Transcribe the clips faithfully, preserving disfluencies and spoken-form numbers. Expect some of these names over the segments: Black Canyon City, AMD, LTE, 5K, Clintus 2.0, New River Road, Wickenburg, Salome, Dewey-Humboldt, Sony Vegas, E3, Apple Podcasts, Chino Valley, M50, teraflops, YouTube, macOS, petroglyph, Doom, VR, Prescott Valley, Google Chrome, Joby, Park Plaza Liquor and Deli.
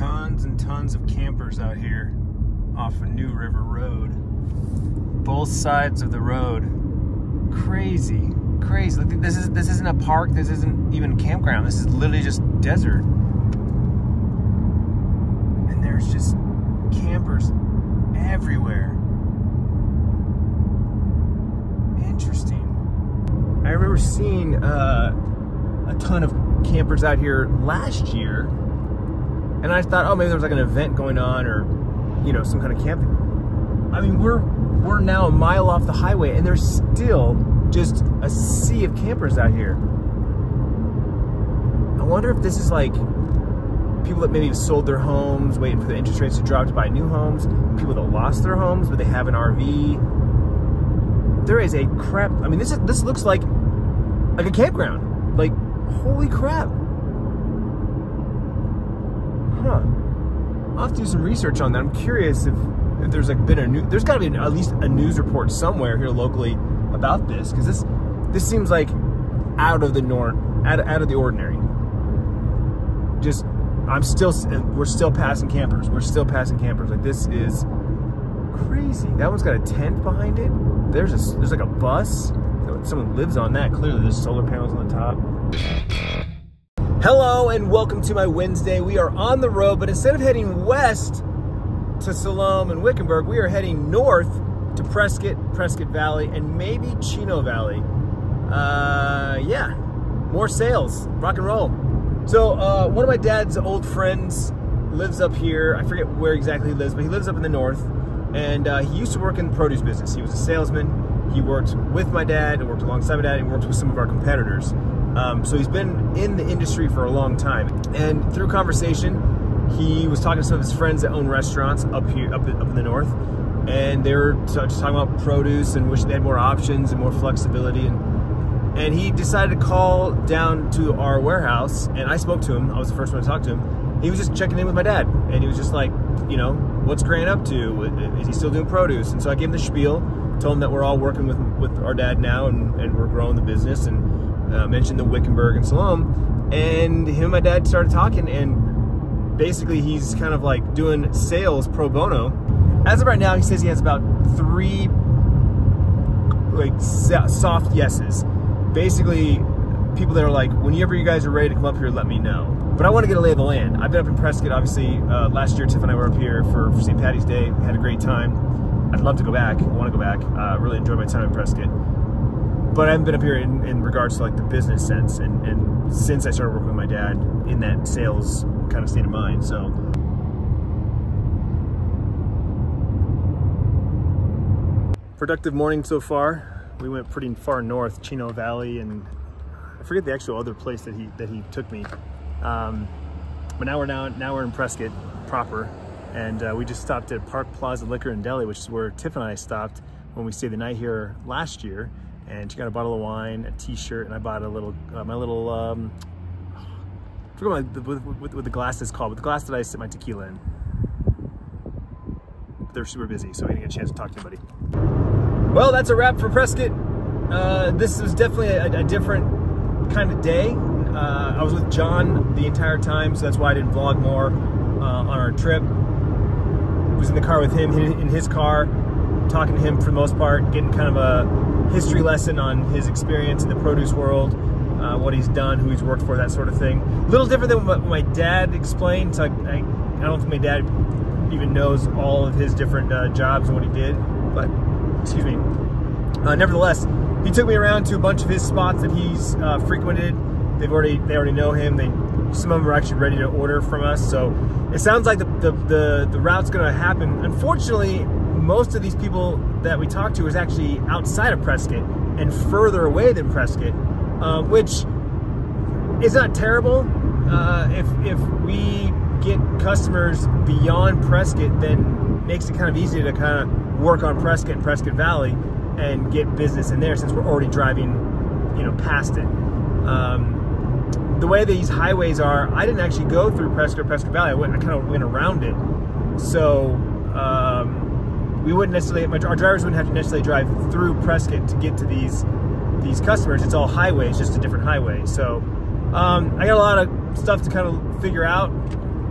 tons and tons of campers out here off of New River Road. Both sides of the road. Crazy, crazy. This is this isn't a park. This isn't even campground. This is literally just desert. And there's just campers everywhere. Interesting. I remember seeing uh, a ton of campers out here last year, and I thought, oh, maybe there was like an event going on, or you know, some kind of camping. I mean, we're we're now a mile off the highway, and there's still just a sea of campers out here. I wonder if this is like people that maybe have sold their homes, waiting for the interest rates to drop to buy new homes, people that lost their homes but they have an R V. There is a crap, I mean, this is, this looks like, like a campground. Like, holy crap. Huh. I'll have to do some research on that. I'm curious if, if there's like been a new, there's gotta be an, at least a news report somewhere here locally about this. Cause this, this seems like out of the norm, out, out of the ordinary. Just, I'm still, we're still passing campers. We're still passing campers. Like this is crazy. That one's got a tent behind it. There's a, there's like a bus. Someone lives on that. Clearly there's solar panels on the top. Hello and welcome to my Wednesday. We are on the road, but instead of heading west to Salome and Wickenburg, we are heading north to Prescott, Prescott Valley, and maybe Chino Valley. Uh, yeah, more sales, rock and roll. So uh, one of my dad's old friends lives up here. I forget where exactly he lives, but he lives up in the north. And uh, he used to work in the produce business. He was a salesman. He worked with my dad and worked alongside my dad and worked with some of our competitors. Um, so he's been in the industry for a long time. And through conversation, he was talking to some of his friends that own restaurants up here, up, up in the north. And they were just talking about produce and wishing they had more options and more flexibility. And, and he decided to call down to our warehouse. And I spoke to him. I was the first one to talk to him. He was just checking in with my dad. And he was just like, you know, what's Grant up to? Is he still doing produce? And so I gave him the spiel, told him that we're all working with with our dad now, and, and we're growing the business, and uh, mentioned the Wickenburg and Salome. And him and my dad started talking, and basically he's kind of like doing sales pro bono. As of right now, he says he has about three like soft yeses. Basically, people that are like, whenever you guys are ready to come up here, let me know. But I want to get a lay of the land. I've been up in Prescott, obviously. Uh, last year, Tiff and I were up here for, for Saint Patty's Day. We had a great time. I'd love to go back. I want to go back. I uh, really enjoyed my time in Prescott. But I haven't been up here in, in regards to like the business sense. And, and since I started working with my dad in that sales kind of state of mind. So productive morning so far. We went pretty far north, Chino Valley, and I forget the actual other place that he that he took me. Um, but now we're now now we're in Prescott proper, and uh, we just stopped at Park Plaza Liquor and Deli, which is where Tiff and I stopped when we stayed the night here last year. And she got a bottle of wine, a T-shirt, and I bought a little uh, my little um, I forget what, what, what the glass is called, but the glass that I sit my tequila in. They're super busy, so I didn't get a chance to talk to anybody. Well, that's a wrap for Prescott. Uh, this was definitely a, a different kind of day. Uh, I was with John the entire time, so that's why I didn't vlog more uh, on our trip. I was in the car with him, in his car, talking to him for the most part, getting kind of a history lesson on his experience in the produce world, uh, what he's done, who he's worked for, that sort of thing. A little different than what my dad explained, so I, I, I don't think my dad even knows all of his different uh, jobs and what he did, but, excuse me. Uh, nevertheless, he took me around to a bunch of his spots that he's uh, frequented. They've already, they already know him. They, some of them are actually ready to order from us. So it sounds like the, the, the, the route's gonna happen. Unfortunately, most of these people that we talked to is actually outside of Prescott and further away than Prescott, uh, which is not terrible. Uh, if, if we get customers beyond Prescott, then makes it kind of easy to kind of work on Prescott and Prescott Valley and get business in there since we're already driving, you know, past it. Um, The way these highways are, I didn't actually go through Prescott or Prescott Valley. I, went, I kind of went around it. So um, we wouldn't necessarily, my, our drivers wouldn't have to necessarily drive through Prescott to get to these these customers. It's all highways, just a different highway. So um, I got a lot of stuff to kind of figure out.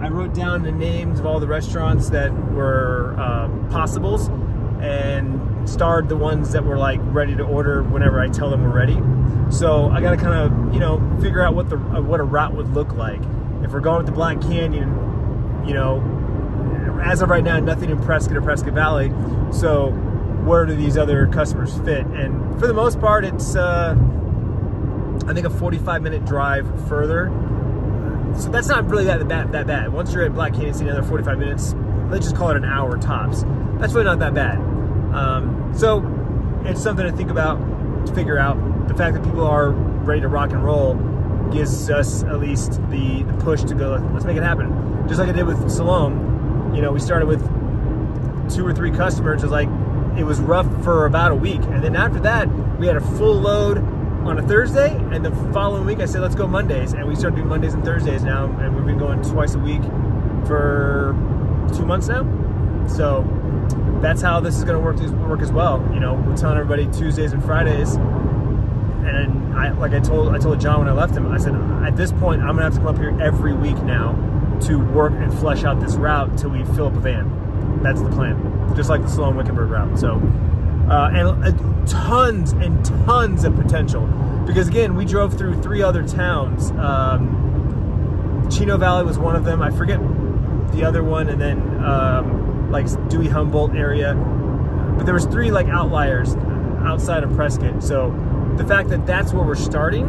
I wrote down the names of all the restaurants that were um, possibles and starred the ones that were like ready to order whenever I tell them we're ready. So I got to kind of, you know, figure out what the what a route would look like. If we're going with the Black Canyon, you know, as of right now, nothing in Prescott or Prescott Valley. So where do these other customers fit? And for the most part, it's, uh, I think, a forty-five minute drive further. So that's not really that bad. That bad. Once you're at Black Canyon City, another forty-five minutes, let's just call it an hour tops. That's really not that bad. Um, so it's something to think about, to figure out. The fact that people are ready to rock and roll gives us at least the, the push to go, let's make it happen. Just like I did with Salome, you know, we started with two or three customers. It was like, it was rough for about a week. And then after that, we had a full load on a Thursday, and the following week I said, let's go Mondays. And we started doing Mondays and Thursdays now, and we've been going twice a week for two months now. So that's how this is gonna work, work as well. You know, we're telling everybody Tuesdays and Fridays. And I, like I told, I told John when I left him, I said, at this point, I'm gonna have to come up here every week now to work and flesh out this route till we fill up a van. That's the plan, just like the Salome Wickenburg route. So, uh, and uh, tons and tons of potential, because again, we drove through three other towns. Um, Chino Valley was one of them. I forget the other one, and then um, like Dewey-Humboldt area. But there was three like outliers outside of Prescott. So. The fact that that's where we're starting,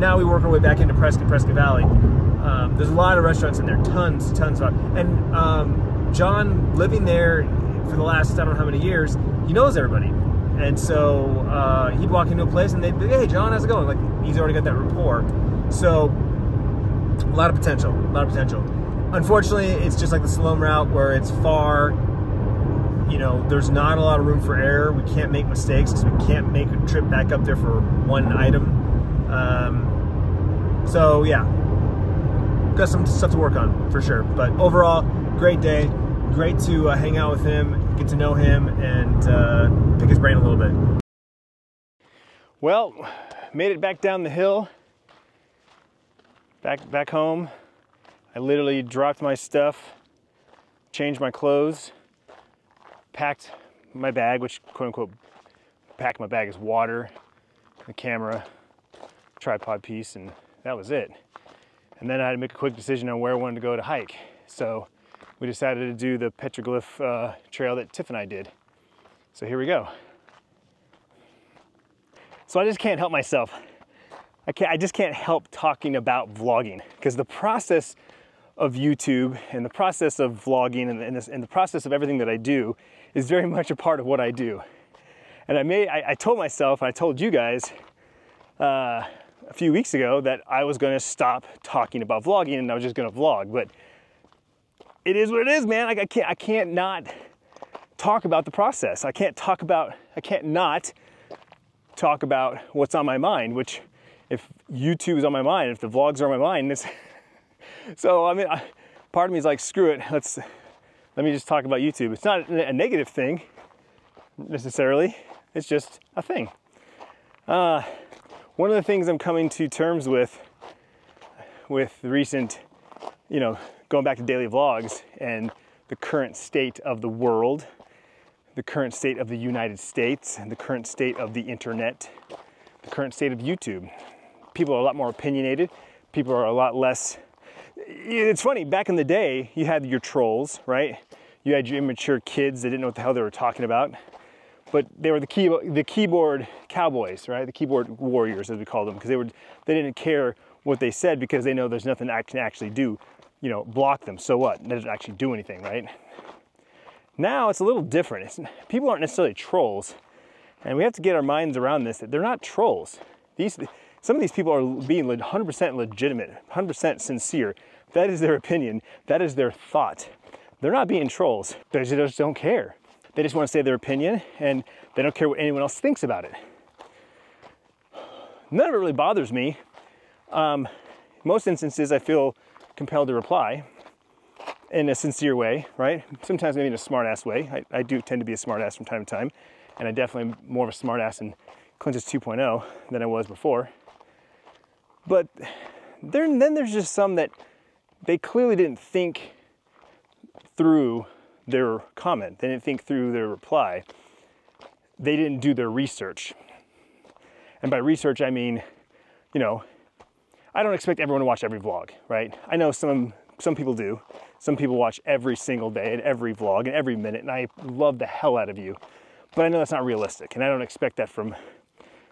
now we work our way back into Prescott, Prescott Valley. Um, there's a lot of restaurants in there, tons, tons of them. And um, John, living there for the last, I don't know how many years, he knows everybody. And so uh, he'd walk into a place and they'd be, hey, John, how's it going? Like, he's already got that rapport. So a lot of potential, a lot of potential. Unfortunately, it's just like the Salome route where it's far. You know, there's not a lot of room for error. We can't make mistakes because we can't make a trip back up there for one item. Um, so, yeah. Got some stuff to work on, for sure. But overall, great day. Great to uh, hang out with him, get to know him, and uh, pick his brain a little bit. Well, made it back down the hill. Back, back home. I literally dropped my stuff, changed my clothes, packed my bag, which quote unquote packed my bag is water, the camera, tripod piece, and that was it. And then I had to make a quick decision on where I wanted to go to hike. So we decided to do the petroglyph uh, trail that Tiff and I did. So here we go. So I just can't help myself. I, can't, I just can't help talking about vlogging, because the process of YouTube and the process of vlogging and, and, this, and the process of everything that I do is very much a part of what I do. And I made, I, I told myself, and I told you guys uh, a few weeks ago that I was gonna stop talking about vlogging and I was just gonna vlog, but it is what it is, man. Like I can't, I can't not talk about the process. I can't talk about, I can't not talk about what's on my mind, which if YouTube is on my mind, if the vlogs are on my mind, it's, so, I mean, I, part of me is like, screw it, let's, let me just talk about YouTube. It's not a negative thing, necessarily. It's just a thing. Uh, one of the things I'm coming to terms with, with recent, you know, going back to daily vlogs and the current state of the world, the current state of the United States, and the current state of the internet, the current state of YouTube. People are a lot more opinionated. People are a lot less... It's funny, back in the day, you had your trolls, right? You had your immature kids that didn't know what the hell they were talking about. But they were the, key, the keyboard cowboys, right? The keyboard warriors, as we call them, because they, they didn't care what they said because they know there's nothing I can actually do. You know, block them, so what? They didn't actually do anything, right? Now it's a little different. It's, people aren't necessarily trolls. And we have to get our minds around this, that they're not trolls. These... Some of these people are being one hundred percent legitimate, one hundred percent sincere. That is their opinion. That is their thought. They're not being trolls. They just don't care. They just want to say their opinion, and they don't care what anyone else thinks about it. None of it really bothers me. Um, most instances, I feel compelled to reply in a sincere way, right? Sometimes maybe in a smart-ass way. I, I do tend to be a smart-ass from time to time, and I definitely am more of a smart-ass in Clintus two point oh than I was before. But there, then there's just some that they clearly didn't think through their comment. They didn't think through their reply. They didn't do their research. And by research, I mean, you know, I don't expect everyone to watch every vlog, right? I know some some people do. Some people watch every single day and every vlog and every minute, and I love the hell out of you. But I know that's not realistic, and I don't expect that from,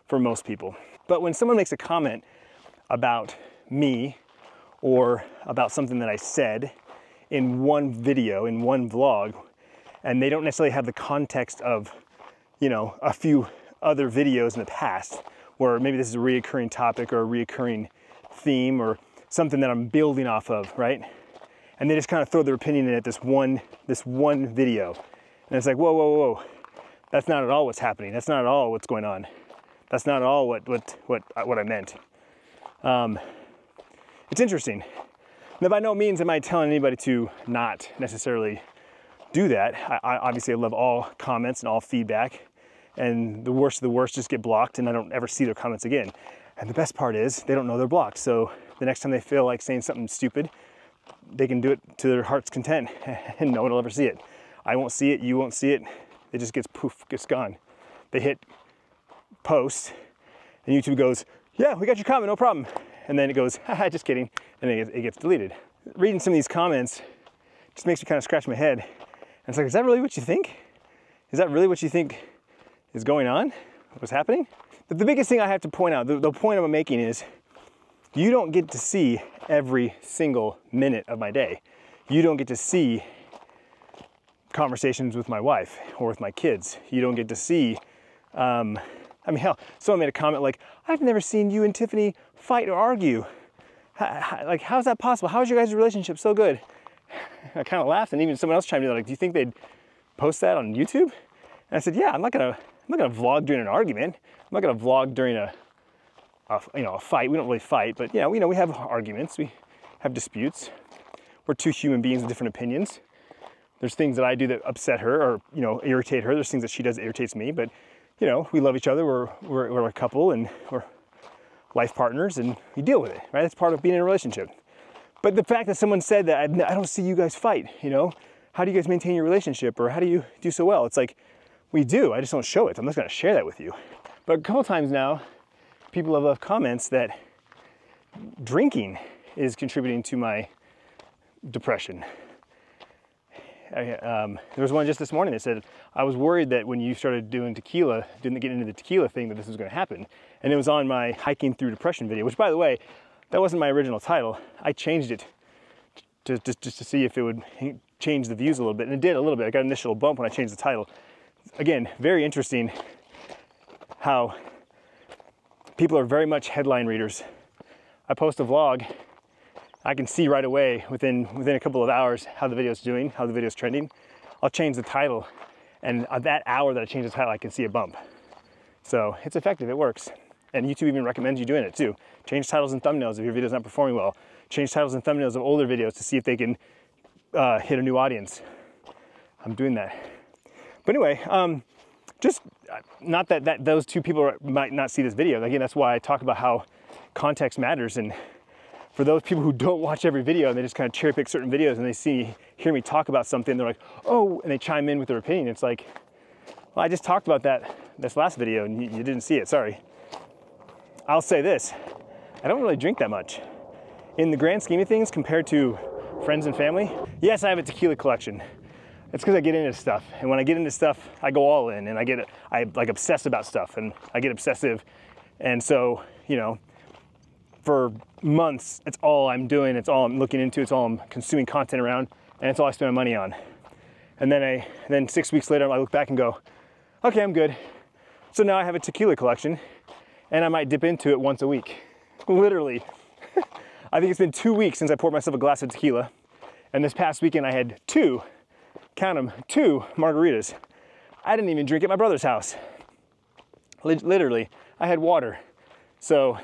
from most people. But when someone makes a comment about me or about something that I said in one video, in one vlog, and they don't necessarily have the context of, you know, a few other videos in the past where maybe this is a reoccurring topic or a reoccurring theme or something that I'm building off of, right? And they just kind of throw their opinion in at this one, this one video. And it's like, whoa, whoa, whoa. That's not at all what's happening. That's not at all what's going on. That's not at all what what what, what I meant. Um, it's interesting. Now, by no means am I telling anybody to not necessarily do that. I, I obviously love all comments and all feedback. And the worst of the worst just get blocked and I don't ever see their comments again. And the best part is they don't know they're blocked. So the next time they feel like saying something stupid, they can do it to their heart's content and no one will ever see it. I won't see it, you won't see it. It just gets poof, gets gone. They hit post and YouTube goes, yeah, we got your comment, no problem. And then it goes, haha, just kidding. And then it gets deleted. Reading some of these comments just makes me kind of scratch my head. And it's like, is that really what you think? Is that really what you think is going on? What's happening? But the biggest thing I have to point out, the, the point I'm making is, you don't get to see every single minute of my day. You don't get to see conversations with my wife or with my kids. You don't get to see, um, I mean, hell, someone made a comment like, I've never seen you and Tiffany fight or argue. How, how, like, how's that possible? How's your guys' relationship so good? I kind of laughed, and even someone else chimed in, like, do you think they'd post that on YouTube? And I said, yeah, I'm not gonna, I'm not gonna vlog during an argument. I'm not gonna vlog during a, a you know, a fight. We don't really fight, but yeah, we know we have arguments. We have disputes. We're two human beings with different opinions. There's things that I do that upset her or, you know, irritate her. There's things that she does that irritates me, but, you know, we love each other. We're, we're, we're a couple and we're life partners and you deal with it, right? That's part of being in a relationship. But the fact that someone said that, I don't see you guys fight, you know? How do you guys maintain your relationship or how do you do so well? It's like, we do, I just don't show it. I'm just gonna share that with you. But a couple times now, people have left comments that drinking is contributing to my depression. Um, there was one just this morning that said, I was worried that when you started doing tequila, didn't get into the tequila thing, that this was going to happen. And it was on my hiking through depression video, which, by the way, that wasn't my original title. I changed it to, just, just to see if it would change the views a little bit. And it did a little bit. I got an initial bump when I changed the title. Again, very interesting how people are very much headline readers. I post a vlog. I can see right away within within a couple of hours how the video's doing, how the video's trending. I'll change the title, and that hour that I change the title, I can see a bump. So it's effective, it works. And YouTube even recommends you doing it too. Change titles and thumbnails if your video's not performing well. Change titles and thumbnails of older videos to see if they can uh, hit a new audience. I'm doing that. But anyway, um, just not that, that those two people might not see this video. Again, that's why I talk about how context matters. And for those people who don't watch every video and they just kind of cherry pick certain videos and they see, hear me talk about something, they're like, oh, and they chime in with their opinion. It's like, well, I just talked about that this last video and you, you didn't see it, sorry. I'll say this, I don't really drink that much. In the grand scheme of things, compared to friends and family, yes, I have a tequila collection. It's because I get into stuff. And when I get into stuff, I go all in and I get, I like obsess about stuff and I get obsessive. And so, you know, for months, it's all I'm doing, it's all I'm looking into, it's all I'm consuming content around, and it's all I spend my money on. And then I, and then six weeks later, I look back and go, okay, I'm good. So now I have a tequila collection, and I might dip into it once a week, literally. I think it's been two weeks since I poured myself a glass of tequila, and this past weekend I had two, count them, two margaritas. I didn't even drink at my brother's house. Literally, I had water. So,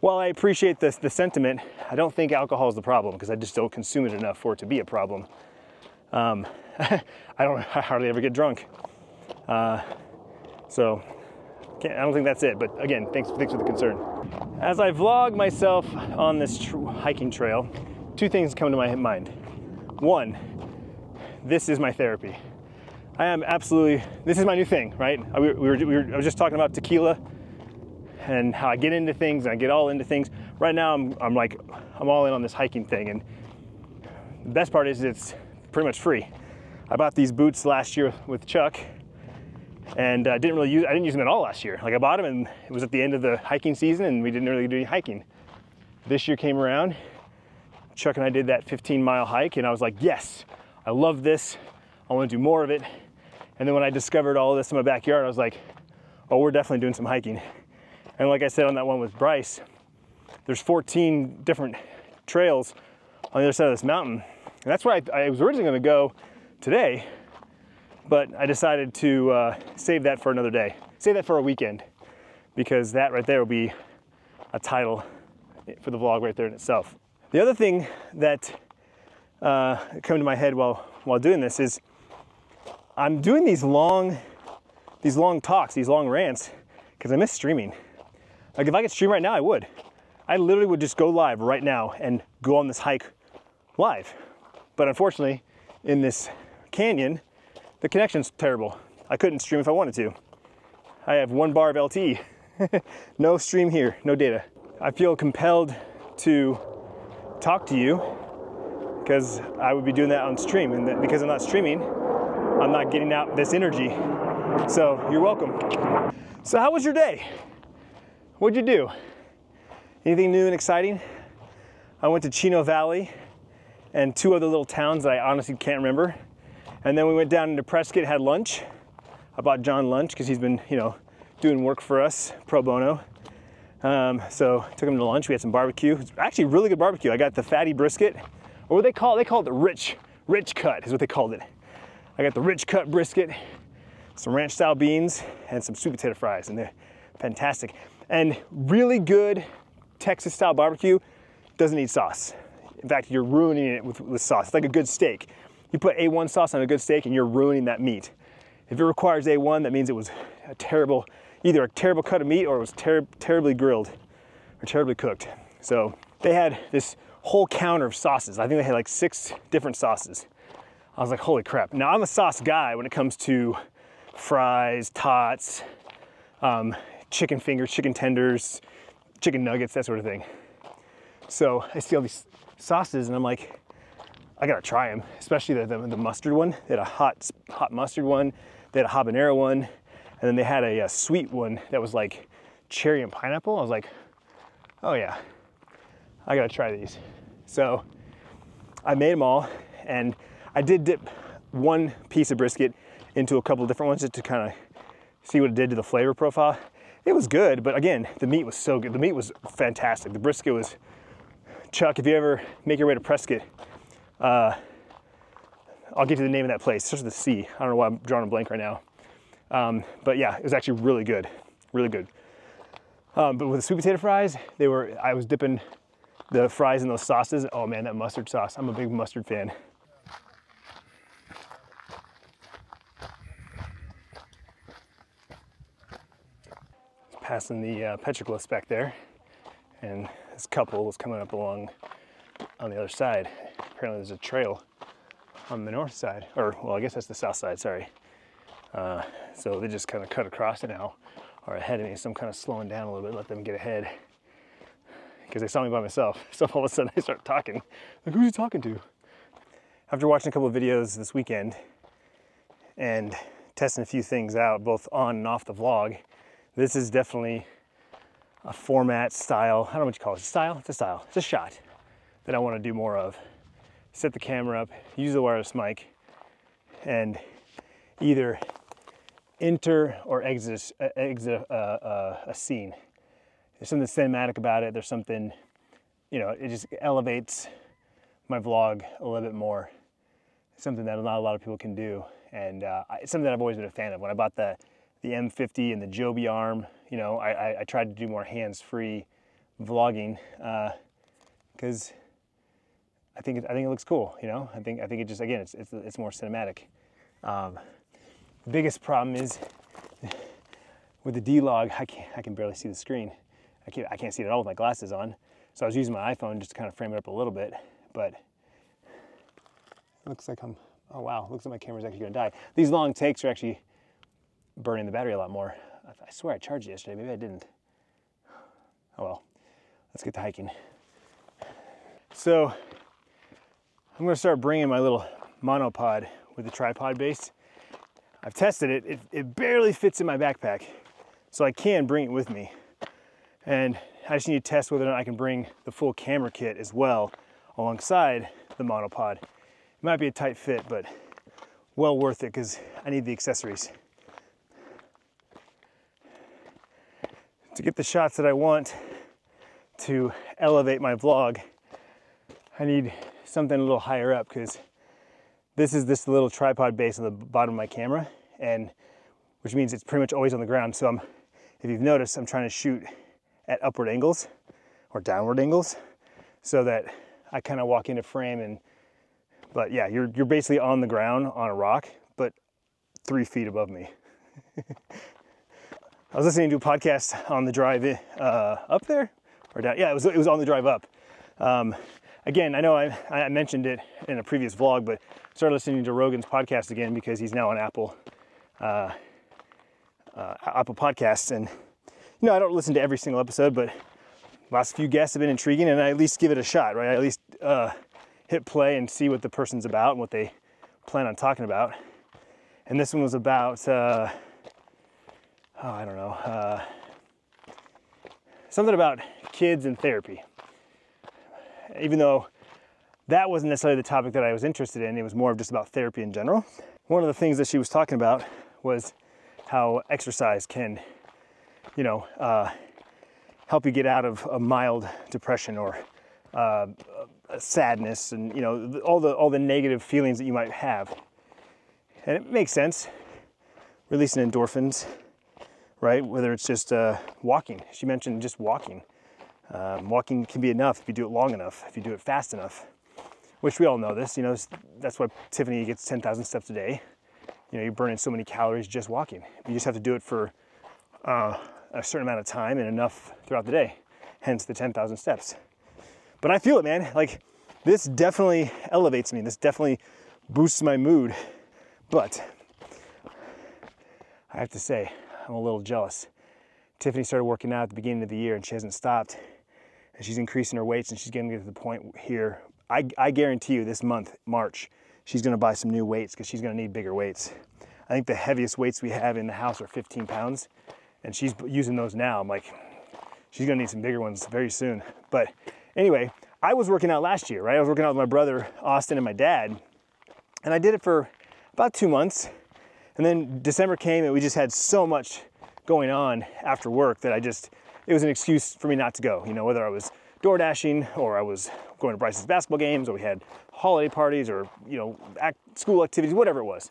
while I appreciate this, the sentiment, I don't think alcohol is the problem because I just don't consume it enough for it to be a problem. Um, I don't. I hardly ever get drunk, uh, so can't, I don't think that's it. But again, thanks, thanks for the concern. As I vlog myself on this tr hiking trail, two things come to my mind. One, this is my therapy. I am absolutely, this is my new thing, right? I, we, were, we were, I was just talking about tequila and how I get into things and I get all into things. Right now I'm, I'm like, I'm all in on this hiking thing, and the best part is it's pretty much free. I bought these boots last year with Chuck, and I didn't really use, I didn't use them at all last year. Like, I bought them and it was at the end of the hiking season and we didn't really do any hiking. This year came around, Chuck and I did that fifteen mile hike, and I was like, yes, I love this. I want to do more of it. And then when I discovered all this in my backyard, I was like, oh, we're definitely doing some hiking. And like I said on that one with Bryce, there's fourteen different trails on the other side of this mountain. And that's where I, I was originally gonna go today, but I decided to uh, save that for another day. Save that for a weekend, because that right there will be a title for the vlog right there in itself. The other thing that uh, came to my head while, while doing this is I'm doing these long, these long talks, these long rants, because I miss streaming. Like, if I could stream right now, I would. I literally would just go live right now and go on this hike live. But unfortunately, in this canyon, the connection's terrible. I couldn't stream if I wanted to. I have one bar of L T E. No stream here, no data. I feel compelled to talk to you because I would be doing that on stream, and because I'm not streaming, I'm not getting out this energy. So you're welcome. So how was your day? What'd you do? Anything new and exciting? I went to Chino Valley and two other little towns that I honestly can't remember. And then we went down into Prescott, had lunch. I bought John lunch because he's been, you know, doing work for us pro bono. Um, so took him to lunch. We had some barbecue. It's actually really good barbecue. I got the fatty brisket, or what they call it? They call it the rich, rich cut is what they called it. I got the rich cut brisket, some ranch style beans, and some sweet potato fries, and they're fantastic. And really good Texas style barbecue doesn't need sauce. In fact, you're ruining it with, with sauce. It's like a good steak. You put A one sauce on a good steak and you're ruining that meat. If it requires A one, that means it was a terrible, either a terrible cut of meat, or it was ter terribly grilled or terribly cooked. So they had this whole counter of sauces. I think they had like six different sauces. I was like, holy crap. Now, I'm a sauce guy when it comes to fries, tots, um, chicken fingers, chicken tenders, chicken nuggets, that sort of thing. So I see all these sauces and I'm like, I gotta try them, especially the, the, the mustard one. They had a hot, hot mustard one, they had a habanero one, and then they had a, a sweet one that was like cherry and pineapple. I was like, oh yeah, I gotta try these. So I made them all, and I did dip one piece of brisket into a couple of different ones just to kind of see what it did to the flavor profile. It was good, but again, the meat was so good. The meat was fantastic. The brisket was, Chuck, if you ever make your way to Prescott, uh, I'll get you the name of that place. It starts with a C. I don't know why I'm drawing a blank right now. Um, but yeah, it was actually really good, really good. Um, but with the sweet potato fries, they were, I was dipping the fries in those sauces. Oh man, that mustard sauce. I'm a big mustard fan. Passing the uh, petroglyphs back there, and this couple was coming up along on the other side. Apparently there's a trail on the north side, or well, I guess that's the south side, sorry. Uh, so they just kind of cut across it now, or ahead of me, so I'm kind of slowing down a little bit, let them get ahead, because they saw me by myself. So all of a sudden they start talking. Like, who's he talking to? After watching a couple of videos this weekend and testing a few things out, both on and off the vlog, this is definitely a format style, I don't know what you call it, style, it's a style, it's a shot that I want to do more of. Set the camera up, use the wireless mic, and either enter or exit, uh, exit uh, uh, a scene. There's something cinematic about it, there's something, you know, it just elevates my vlog a little bit more. It's something that not a lot of people can do, and uh, it's something that I've always been a fan of. When I bought the the M fifty and the Joby arm, you know, I, I, I tried to do more hands-free vlogging because uh, I think it, I think it looks cool, you know. I think I think it just, again, it's it's, it's more cinematic. Um, the biggest problem is with the D log. I can I can barely see the screen. I can't I can't see it at all with my glasses on. So I was using my iPhone just to kind of frame it up a little bit. but it looks like I'm, oh wow, looks like my camera's actually gonna die. These long takes are actually burning the battery a lot more. I swear I charged it yesterday, maybe I didn't. Oh well, let's get to hiking. So I'm gonna start bringing my little monopod with the tripod base. I've tested it, it, it barely fits in my backpack, so I can bring it with me. And I just need to test whether or not I can bring the full camera kit as well alongside the monopod. It might be a tight fit, but well worth it because I need the accessories. To get the shots that I want to elevate my vlog, I need something a little higher up because this is this little tripod base on the bottom of my camera, and which means it's pretty much always on the ground. So I'm, if you've noticed, I'm trying to shoot at upward angles or downward angles so that I kind of walk into frame and, but yeah, you're, you're basically on the ground on a rock, but three feet above me. I was listening to a podcast on the drive uh, up there or down. Yeah, it was, it was on the drive up. Um, Again, I know I, I mentioned it in a previous vlog, but I started listening to Rogan's podcast again because he's now on Apple uh, uh, Apple Podcasts. And, you know, I don't listen to every single episode, but last few guests have been intriguing, and I at least give it a shot, right? I at least uh, hit play and see what the person's about and what they plan on talking about. And this one was about, uh, oh, I don't know, uh, something about kids and therapy. Even though that wasn't necessarily the topic that I was interested in, it was more of just about therapy in general. One of the things that she was talking about was how exercise can, you know, uh, help you get out of a mild depression or uh, sadness, and you know, all the all the negative feelings that you might have. And it makes sense, releasing endorphins, right? Whether it's just uh, walking. She mentioned just walking. Um, walking can be enough if you do it long enough, if you do it fast enough, which we all know this, you know, that's why Tiffany gets ten thousand steps a day. You know, you're burning so many calories just walking. You just have to do it for uh, a certain amount of time and enough throughout the day, hence the ten thousand steps. But I feel it, man. Like, this definitely elevates me. This definitely boosts my mood. But I have to say, I'm a little jealous. Tiffany started working out at the beginning of the year, and she hasn't stopped. And she's increasing her weights, and she's gonna get to the point here. I, I guarantee you this month, March, she's gonna buy some new weights because she's gonna need bigger weights. I think the heaviest weights we have in the house are fifteen pounds, and she's using those now. I'm like, she's gonna need some bigger ones very soon. But anyway, I was working out last year, right? I was working out with my brother, Austin, and my dad, and I did it for about two months. And then December came, and we just had so much going on after work that I just, it was an excuse for me not to go. You know, whether I was door dashing or I was going to Bryce's basketball games or we had holiday parties or, you know, act, school activities, whatever it was.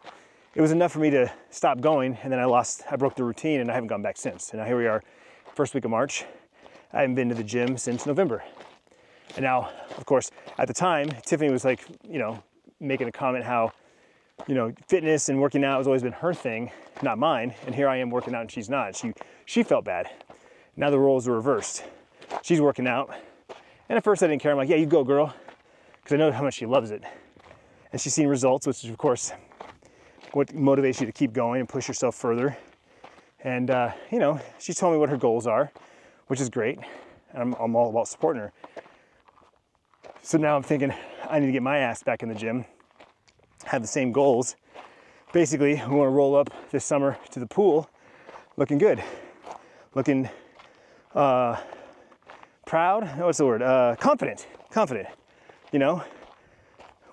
It was enough for me to stop going, and then I lost, I broke the routine, and I haven't gone back since. And now here we are, first week of March. I haven't been to the gym since November. And now, of course, at the time, Tiffany was like, you know, making a comment how, you know, fitness and working out has always been her thing, not mine. And here I am working out and she's not. She she felt bad. Now the roles are reversed. She's working out. And at first I didn't care. I'm like, yeah, you go, girl. Because I know how much she loves it. And she's seen results, which is, of course, what motivates you to keep going and push yourself further. And, uh, you know, she told me what her goals are, which is great. And I'm, I'm all about supporting her. So now I'm thinking, I need to get my ass back in the gym. Have the same goals. Basically, we want to roll up this summer to the pool looking good, looking uh, proud, what's the word, uh, confident, confident, you know.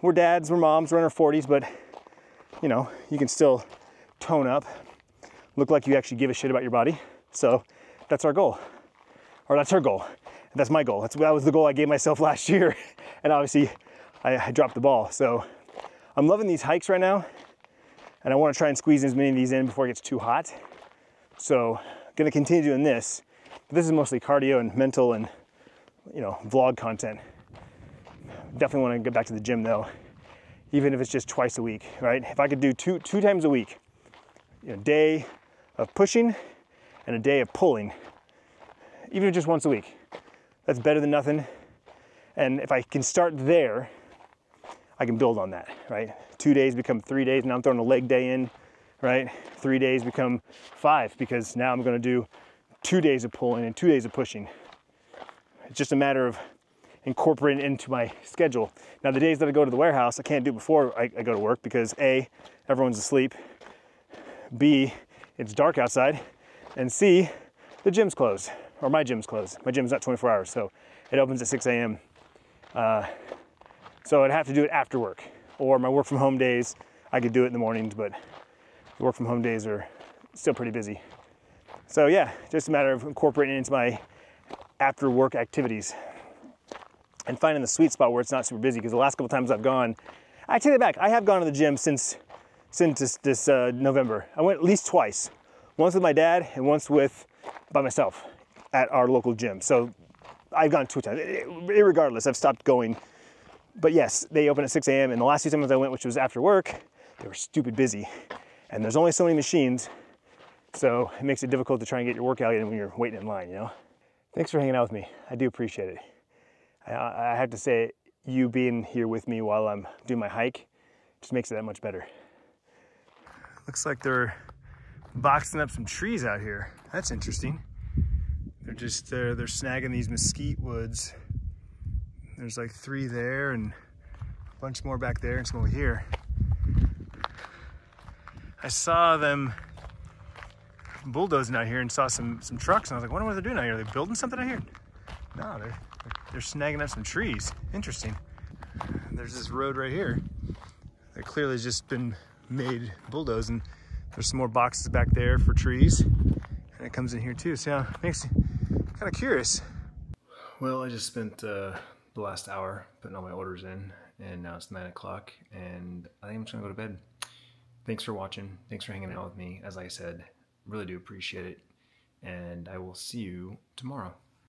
We're dads, we're moms, we're in our forties, but, you know, you can still tone up, look like you actually give a shit about your body. So that's our goal, or that's her goal. That's my goal. That's, that was the goal I gave myself last year, and obviously I, I dropped the ball, so. I'm loving these hikes right now, and I want to try and squeeze as many of these in before it gets too hot. So I'm going to continue doing this. But this is mostly cardio and mental and, you know, vlog content. Definitely want to get back to the gym though, even if it's just twice a week, right? If I could do two, two times a week, you know, a day of pushing and a day of pulling, even if just once a week, that's better than nothing. And if I can start there, I can build on that, right? Two days become three days, now I'm throwing a leg day in, right? Three days become five because now I'm gonna do two days of pulling and two days of pushing. It's just a matter of incorporating it into my schedule. Now the days that I go to the warehouse, I can't do before I, I go to work because A, everyone's asleep, B, it's dark outside, and C, the gym's closed, or my gym's closed. My gym's not twenty-four hours, so it opens at six a m Uh, so I'd have to do it after work. Or my work from home days, I could do it in the mornings, but the work from home days are still pretty busy. So yeah, just a matter of incorporating it into my after work activities and finding the sweet spot where it's not super busy, because the last couple times I've gone, I take it back, I have gone to the gym since since this, this uh, November. I went at least twice, once with my dad and once with by myself at our local gym. So I've gone two times, irregardless, I've stopped going. But yes, they open at six a m and the last two times I went, which was after work, they were stupid busy. And there's only so many machines, so it makes it difficult to try and get your workout in when you're waiting in line, you know? Thanks for hanging out with me. I do appreciate it. I, I have to say, you being here with me while I'm doing my hike just makes it that much better. Looks like they're boxing up some trees out here. That's interesting. They're just, they're, they're snagging these mesquite woods. There's like three there and a bunch more back there and some over here. I saw them bulldozing out here and saw some, some trucks, and I was like, I wonder what they're doing out here. Are they building something out here? No, they're, they're snagging up some trees. Interesting. There's this road right here that clearly has just been made bulldozing. There's some more boxes back there for trees, and it comes in here too. So yeah, it makes me kind of curious. Well, I just spent uh, the last hour putting all my orders in, and now it's nine o'clock, and I think I'm just gonna go to bed. Thanks for watching. Thanks for hanging out with me. As I said, really do appreciate it, and I will see you tomorrow.